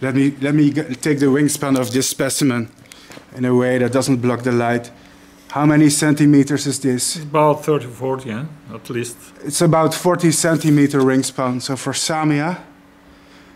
Let me take the wingspan of this specimen in a way that doesn't block the light. How many centimeters is this? About 30, 40, yeah, at least. It's about 40 centimeter wingspan. So for Samia,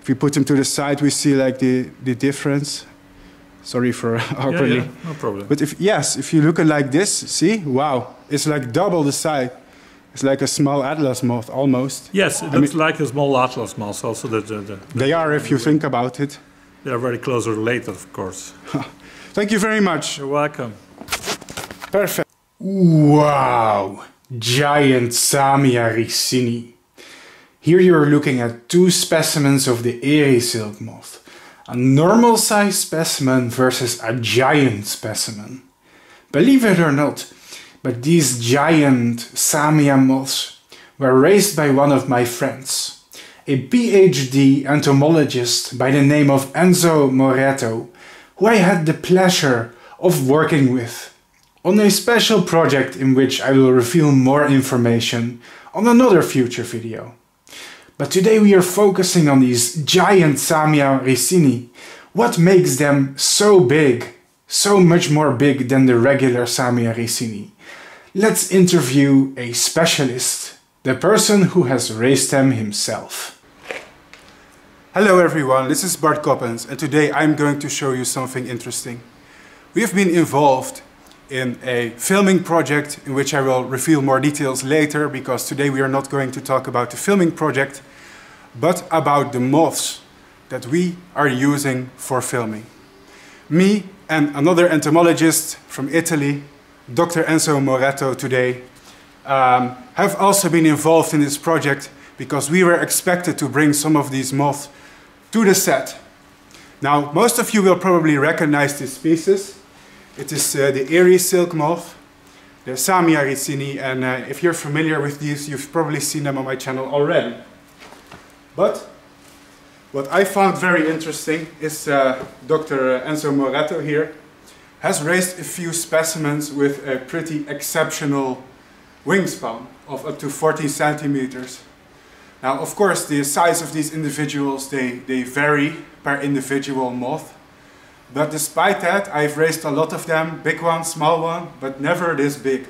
if we put him to the side, we see like the difference. Sorry for awkwardly. Yeah, no problem. But if you look at like this, see, wow, it's like double the size. It's like a small atlas moth, almost. Yes, it's like a small atlas moth. Also, they are, if you think about it. They are very close related, of course. Thank you very much. You're welcome. Perfect. Wow, giant Samia ricini. Here you are looking at two specimens of the eerie silk moth. A normal-sized specimen versus a giant specimen. Believe it or not, but these giant Samia moths were raised by one of my friends, a PhD entomologist by the name of Enzo Moretto, who I had the pleasure of working with on a special project in which I will reveal more information on another future video. But today we are focusing on these giant Samia ricini. What makes them so big? So much more big than the regular Samia ricini. Let's interview a specialist, the person who has raised them himself. Hello everyone, this is Bart Coppens, and today I'm going to show you something interesting. We have been involved in a filming project in which I will reveal more details later, because today we are not going to talk about the filming project, but about the moths that we are using for filming. Me and another entomologist from Italy, Dr. Enzo Moretto today, have also been involved in this project because we were expected to bring some of these moths to the set. Now, most of you will probably recognize this species. It is the eerie silk moth, the Samia ricini, and if you're familiar with these, you've probably seen them on my channel already. But what I found very interesting is Dr. Enzo Moretto here has raised a few specimens with a pretty exceptional wingspan of up to 40 centimeters. Now, of course, the size of these individuals, they vary per individual moth. But despite that, I've raised a lot of them, big one, small one, but never this big.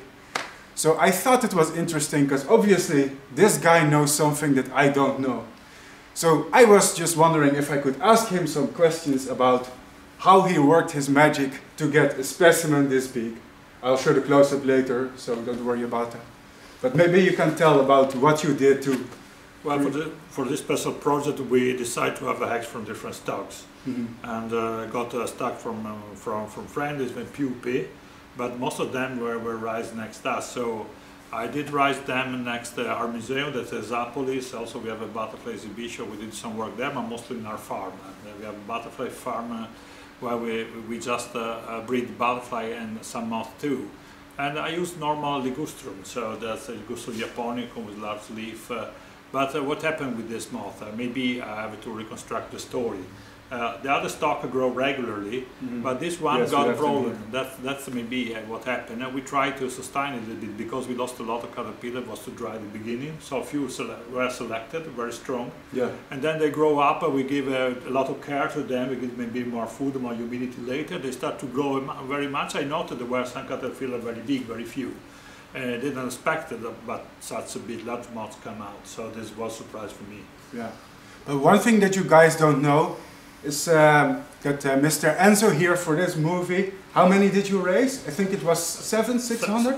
So I thought it was interesting, because obviously this guy knows something that I don't know. So I was just wondering if I could ask him some questions about how he worked his magic to get a specimen this big. I'll show the close-up later, so don't worry about that. But maybe you can tell about what you did to... Well, for this special project, we decided to have a eggs from different stocks. Mm-hmm. And got a stock from France, it's been pupae, but most of them were raised next to us. So I did raise them next to our museum, that's Zapolis. Also we have a butterfly exhibition, we did some work there, but mostly in our farm. And we have a butterfly farm where we just breed butterfly and some moth too. And I use normal ligustrum, so that's a ligustrum japonicum with large leaf. But what happened with this moth? Maybe I have to reconstruct the story. The other stock grow regularly, mm-hmm. but this one got a problem. That's maybe what happened. And we tried to sustain it a bit because we lost a lot of caterpillar. It was too dry at the beginning, so a few were selected, very strong. Yeah. And then they grow up. We give a lot of care to them. We give maybe more food, more humidity later. They start to grow very much. I noted there were some caterpillar very big, very few. Didn't expect it, but such a big large moth come out. So this was a surprise for me. Yeah. But one thing that you guys don't know is that Mr. Enzo here for this movie, how many did you raise? I think it was 600?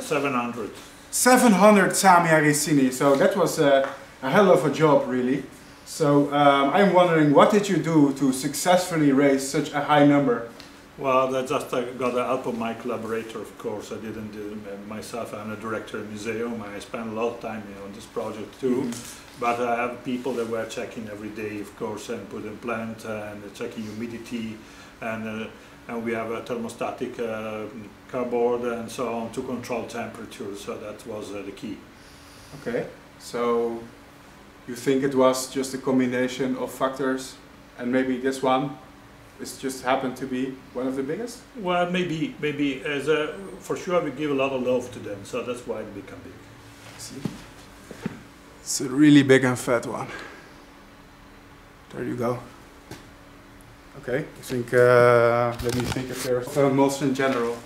700. 700 Samia ricini, so that was a hell of a job really. So I'm wondering, what did you do to successfully raise such a high number? Well, I just got the help of my collaborator, of course. I didn't do it myself. I'm a director of the museum. I spent a lot of time on this project too. Mm-hmm. But I have people that were checking every day, of course, and put in plant and checking humidity. And we have a thermostatic cardboard and so on to control temperature. So that was the key. Okay. So you think it was just a combination of factors and maybe this one? It's just happened to be one of the biggest? Well, maybe. For sure we give a lot of love to them, so that's why it became big. See? It's a really big and fat one. There you go. Okay, I think, let me think if there's moths in general.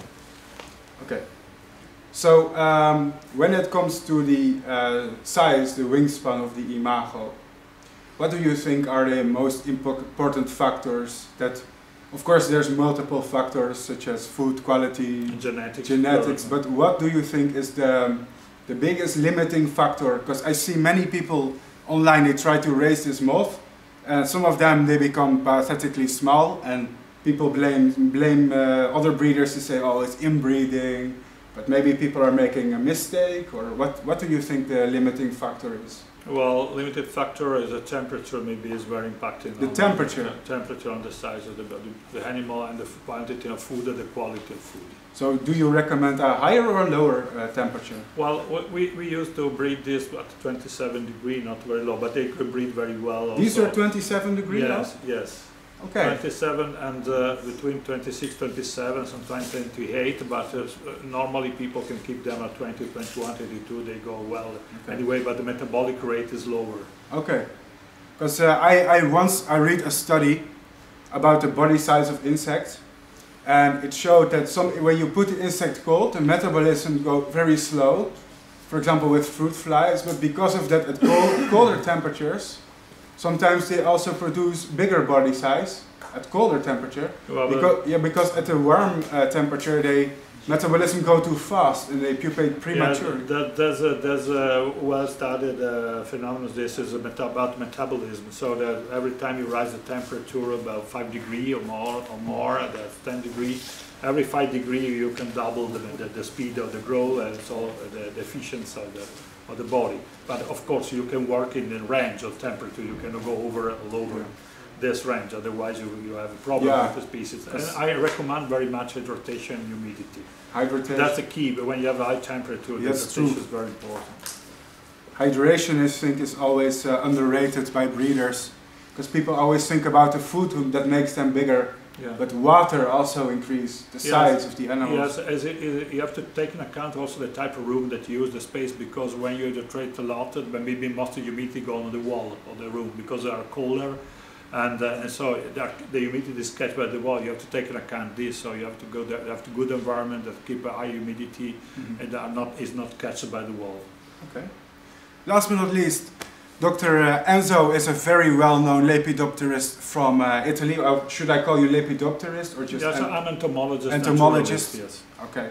Okay, so when it comes to the size, the wingspan of the imago, what do you think are the most important factors that, of course there's multiple factors such as food quality, genetics, but what do you think is the biggest limiting factor? Because I see many people online, they try to raise this moth, and some of them they become pathetically small, and people blame other breeders to say, oh, it's inbreeding, but maybe people are making a mistake, or what do you think the limiting factor is? Well, limited factor is the temperature maybe is very impacting. The temperature? Temperature on the size of the animal and the quantity of food and the quality of food. So do you recommend a higher or lower temperature? Well, we used to breed this at 27 degrees, not very low, but they could breed very well also. These are 27 degrees? Yes, now? Yes. Okay. 27 and between 26, 27, sometimes 28, but normally people can keep them at 20, 21, 22, they go well anyway, but the metabolic rate is lower. Okay, because I read a study about the body size of insects, and it showed that when you put the insect cold, the metabolism goes very slow, for example with fruit flies, but because of that at colder temperatures, sometimes they also produce bigger body size at colder temperature, well, because at the warm temperature they metabolism go too fast and they pupate prematurely. Yeah, there's a well-studied phenomenon. This is about metabolism. So that every time you rise the temperature about 5 degrees or more, that's 10 degrees. Every 5 degrees you can double the speed of the growth and so the efficiency of the body. But of course you can work in the range of temperature, you cannot go all over this range, otherwise you have a problem with the species. And I recommend very much hydration and humidity. Hydration? That's the key, but when you have a high temperature, yes, the hydration is very important. Hydration, I think, is always underrated by breeders, because people always think about the food that makes them bigger. Yeah. But water also increases the size of the animal. Yes, you have to take into account also the type of room that you use, the space, because when you hydrate a lot, maybe most of the humidity goes on the wall of the room because they are colder, and so the humidity is catched by the wall. You have to take into account this, so you have to go there, you have to good environment that keep a high humidity and is not catched by the wall. Okay. Last but not least, Dr. Enzo is a very well-known lepidopterist from Italy. Or should I call you lepidopterist or just? Yes, I'm entomologist. Entomologist, yes. Okay.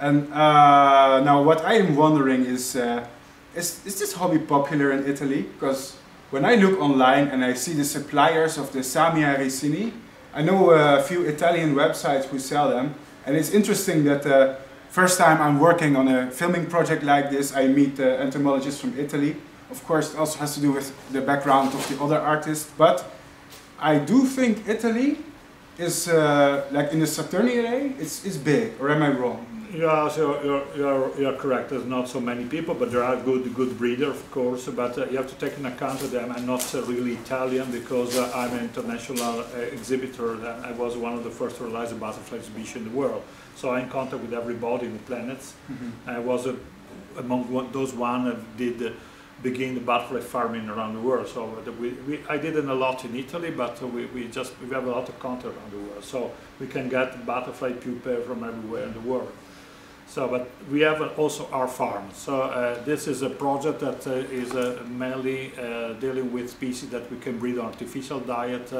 And now, what I am wondering is this hobby popular in Italy? Because when I look online and I see the suppliers of the Samia ricini, I know a few Italian websites who sell them, and it's interesting that the first time I'm working on a filming project like this, I meet entomologists from Italy. Of course, it also has to do with the background of the other artists, but I do think Italy is, like in the Saturnia, it's big, or am I wrong? Yeah, so you're correct, there's not so many people, but there are good breeders, of course, but you have to take into account that I'm not really Italian, because I'm an international exhibitor, and I was one of the first to realize the butterfly exhibition in the world. So I'm in contact with everybody in the planets. I was among those that did begin the butterfly farming around the world. So I didn't a lot in Italy, but we have a lot of content around the world. So we can get butterfly pupae from everywhere in the world. So, but we have also our farm. So this is a project that is mainly dealing with species that we can breed on artificial diet,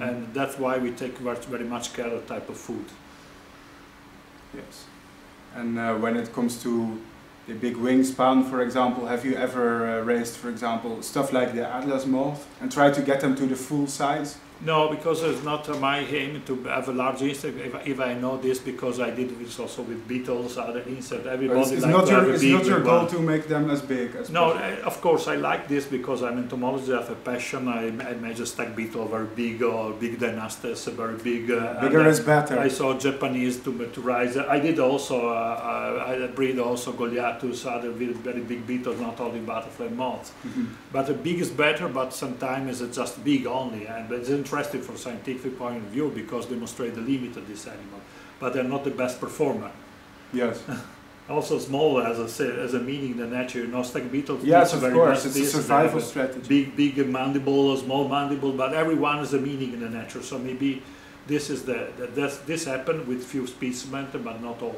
and that's why we take very much care of the type of food. Yes, and when it comes to the big wingspan, for example, have you ever raised, for example, stuff like the Atlas moth and try to get them to the full size? No, because it's not my aim to have a large insect. If I know this, because I did this also with beetles, other insects, everybody likes to have a big. It's not your goal to make them as big as possible? No, of course I like this because I'm an entomologist, I have a passion. I measure stag beetle very big, or big dynastes, very big. Bigger is better. I saw Japanese to rise. I did also, I breed also Goliathus, other very big beetles, not only butterfly moths. But the big is better, but sometimes it's just big only. And it's interesting from scientific point of view because demonstrate the limit of this animal, but they're not the best performer. Yes. also small as a meaning the nature. Nostak beetles. Yes, of course, it's a survival strategy. Big mandible, small mandible, but everyone is a meaning in the nature. So maybe this is this happened with few specimens, but not all.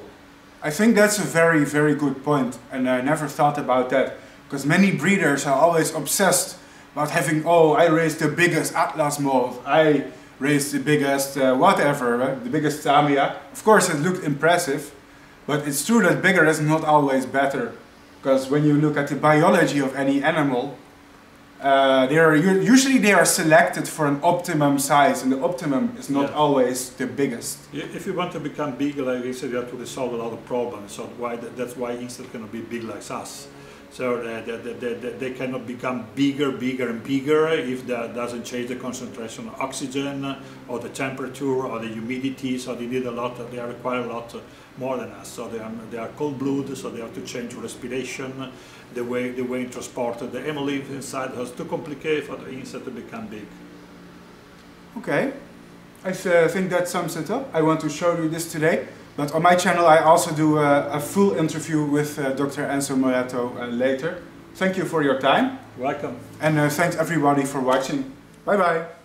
I think that's a very, very good point, and I never thought about that, because many breeders are always obsessed about having, oh, I raised the biggest Atlas moth, I raised the biggest whatever, right? The biggest Samia. Of course it looked impressive, but it's true that bigger is not always better, because when you look at the biology of any animal, usually they are selected for an optimum size, and the optimum is not always the biggest. If you want to become big like insects, you have to resolve a lot of problems. So that's why insects cannot be big like us. So they cannot become bigger and bigger if that doesn't change the concentration of oxygen or the temperature or the humidity. So they need a lot. They require a lot more than us. So they are cold-blooded. So they have to change respiration. The way transported the hemolymph inside has to complicate for the insect to become big. Okay, I think that sums it up. I want to show you this today, but on my channel I also do a full interview with Dr. Enzo Moretto later. Thank you for your time. Welcome. And thanks everybody for watching. Bye bye.